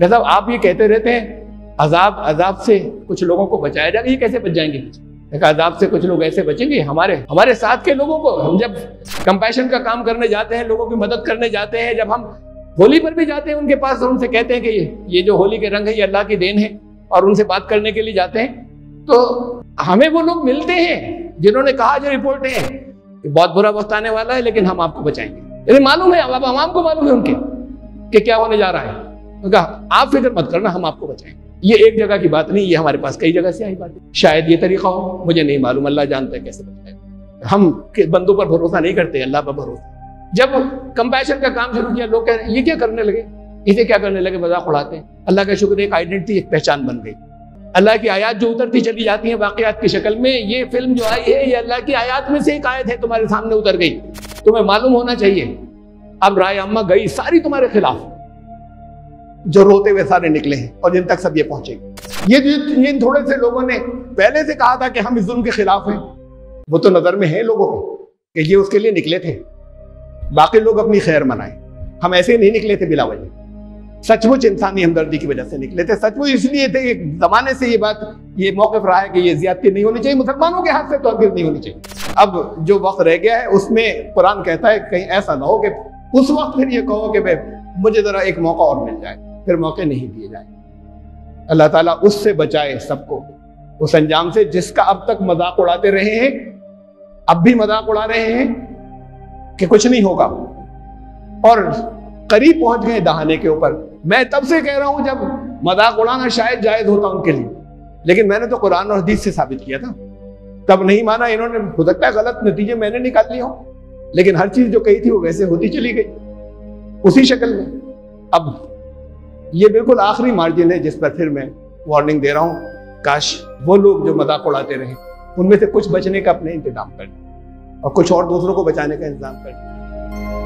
भाई साहब आप ये कहते रहते हैं अजाब अजाब से कुछ लोगों को बचाया जाएगा, ये कैसे बच जाएंगे? अजाब से कुछ लोग ऐसे बचेंगे, हमारे साथ के लोगों को हम जब कंपैशन का काम करने जाते हैं, लोगों की मदद करने जाते हैं, जब हम होली पर भी जाते हैं उनके पास और उनसे कहते हैं कि ये जो होली के रंग है ये अल्लाह की देन है, और उनसे बात करने के लिए जाते हैं तो हमें वो लोग मिलते हैं जिन्होंने कहा, जो रिपोर्ट है कि बहुत बुरा वक्त आने वाला है लेकिन हम आपको बचाएंगे। यानी मालूम है, अब आवाम को मालूम है उनके कि क्या होने जा रहा है। उनका आप फिक्र मत करना, हम आपको बचाएंगे। ये एक जगह की बात नहीं, ये हमारे पास कई जगह से आई बात है। शायद ये तरीका हो, मुझे नहीं मालूम, अल्लाह जानता है कैसे बचाएगा। हम बंदों पर भरोसा नहीं करते, अल्लाह पर भरोसा। जब कंपैशन का काम शुरू किया लोग कह रहे ये क्या करने लगे, इसे क्या करने लगे, मजाक उड़ाते हैं। अल्लाह का शुक्र एक आइडेंटिटी, एक पहचान बन गई। अल्लाह की आयत जो उतरती चली जाती है वाकयात की शक्ल में, ये फिल्म जो आई है ये अल्लाह की आयत में से एक आयत है, तुम्हारे सामने उतर गई, तुम्हें मालूम होना चाहिए। अब राय अम्मा गई सारी तुम्हारे खिलाफ, जो रोते हुए सारे निकले हैं और जिन तक सब ये पहुंचेगी। ये जिन थोड़े से लोगों ने पहले से कहा था कि हम इस जुल्म के खिलाफ हैं, वो तो नजर में है लोगों को कि ये उसके लिए निकले थे, बाकी लोग अपनी खैर मनाए। हम ऐसे नहीं निकले थे बिला वजह, सचमुच इंसानी हमदर्दी की वजह से निकले थे। सचमुच इसलिए थे, एक जमाने से ये बात, ये मौकफ रहा है कि ये ज़ियादती नहीं होनी चाहिए, मुसलमानों के हाथ से तो नहीं होनी चाहिए। अब जो वक्त रह गया है उसमें कुरान कहता है कहीं ऐसा ना हो कि उस वक्त फिर ये कहो कि भाई मुझे जरा एक मौका और मिल जाए, फिर मौके नहीं दिए जाए। अल्लाह ताला उससे बचाए सबको, उस अंजाम से जिसका अब तक मजाक उड़ाते रहे हैं, अब भी मजाक उड़ा रहे हैं कि कुछ नहीं होगा, और करीब पहुंच गए दहाने के ऊपर। मैं तब से कह रहा हूं जब मजाक उड़ाना शायद जायज होता उनके लिए, लेकिन मैंने तो कुरान और हदीस से साबित किया था, तब नहीं माना इन्होंने। हो सकता है गलत नतीजे मैंने निकाल लिए हों, लेकिन हर चीज जो कही थी वो वैसे होती चली गई उसी शक्ल में। अब ये बिल्कुल आखिरी मार्जिन है जिस पर फिर मैं वार्निंग दे रहा हूँ, काश वो लोग जो मजाक उड़ाते रहे उनमें से कुछ बचने का अपने इंतजाम कर लें और कुछ और दूसरों को बचाने का इंतजाम कर लें।